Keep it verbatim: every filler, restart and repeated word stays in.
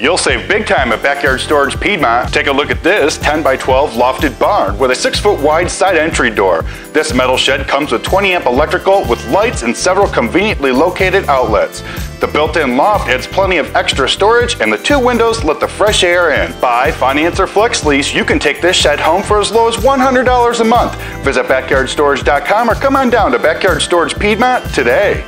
You'll save big time at Backyard Storage Piedmont. Take a look at this ten by twelve lofted barn with a six foot wide side entry door. This metal shed comes with twenty amp electrical with lights and several conveniently located outlets. The built-in loft adds plenty of extra storage, and the two windows let the fresh air in. Buy, finance, or flex lease, you can take this shed home for as low as one hundred dollars a month. Visit backyard storage dot com or come on down to Backyard Storage Piedmont today.